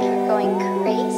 going crazy.